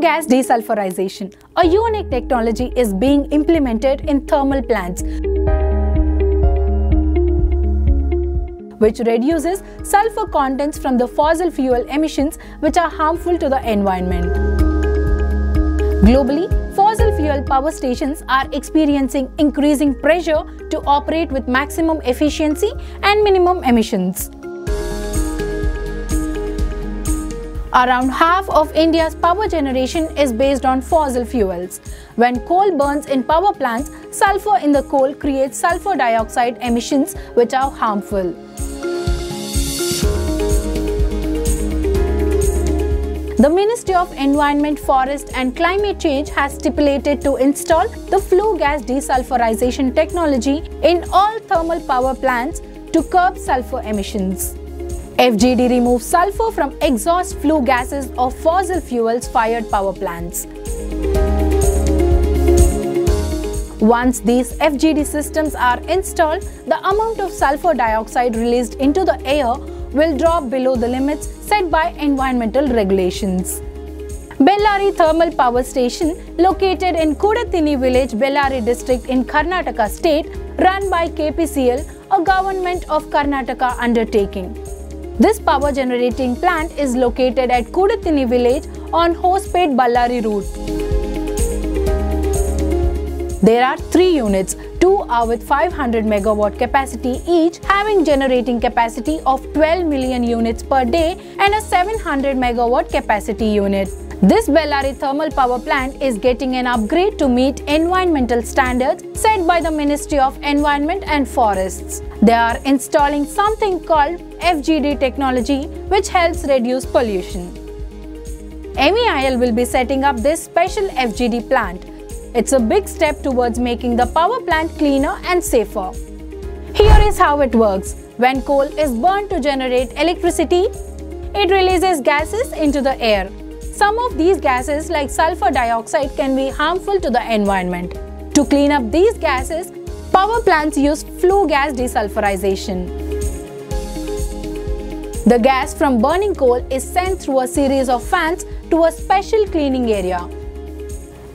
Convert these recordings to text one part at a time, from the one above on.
gas desulfurization, a unique technology, is being implemented in thermal plants, which reduces sulfur contents from the fossil fuel emissions which are harmful to the environment. Globally, fossil fuel power stations are experiencing increasing pressure to operate with maximum efficiency and minimum emissions. Around half of India's power generation is based on fossil fuels. When coal burns in power plants, sulfur in the coal creates sulfur dioxide emissions which are harmful. The Ministry of Environment, Forest and Climate Change has stipulated to install the flue gas desulfurization technology in all thermal power plants to curb sulfur emissions. FGD removes sulfur from exhaust flue gases of fossil fuels fired power plants. Once these FGD systems are installed, the amount of sulfur dioxide released into the air will drop below the limits set by environmental regulations. Ballari Thermal Power Station, located in Kudithini village, Ballari district in Karnataka state, run by KPCL, a government of Karnataka undertaking. This power generating plant is located at Kudithini village on Hospet-Ballari route. There are 3 units. 2 are with 500 megawatt capacity each, having generating capacity of 12 million units per day, and a 700 megawatt capacity unit. This Ballari thermal power plant is getting an upgrade to meet environmental standards set by the Ministry of Environment and Forests. They are installing something called FGD technology, which helps reduce pollution. MEIL will be setting up this special FGD plant. It's a big step towards making the power plant cleaner and safer. Here is how it works. When coal is burned to generate electricity, it releases gases into the air. Some of these gases, like sulfur dioxide, can be harmful to the environment. To clean up these gases, power plants use flue gas desulfurization. The gas from burning coal is sent through a series of fans to a special cleaning area.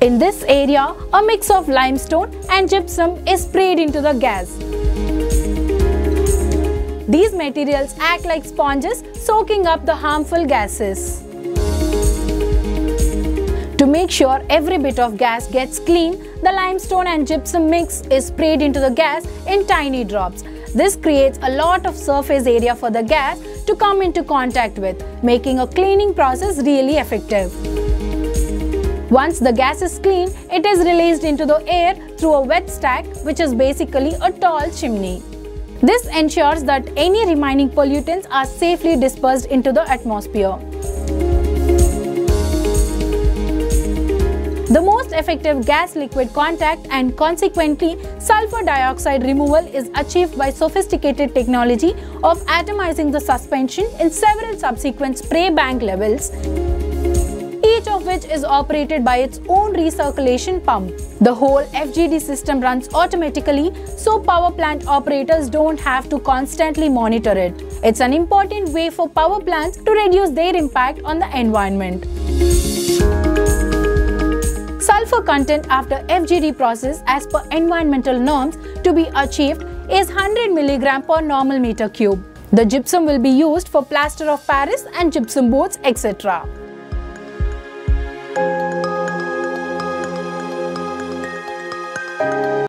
In this area, a mix of limestone and gypsum is sprayed into the gas. These materials act like sponges, soaking up the harmful gases. To make sure every bit of gas gets clean, the limestone and gypsum mix is sprayed into the gas in tiny drops. This creates a lot of surface area for the gas to come into contact with, making a cleaning process really effective. Once the gas is clean, it is released into the air through a wet stack, which is basically a tall chimney. This ensures that any remaining pollutants are safely dispersed into the atmosphere. The most effective gas-liquid contact and consequently sulfur dioxide removal is achieved by sophisticated technology of atomizing the suspension in several subsequent spray bank levels, each of which is operated by its own recirculation pump. The whole FGD system runs automatically, so power plant operators don't have to constantly monitor it. It's an important way for power plants to reduce their impact on the environment. Sulfur content after FGD process as per environmental norms to be achieved is 100 mg per normal meter cube. The gypsum will be used for plaster of Paris and gypsum boards, etc.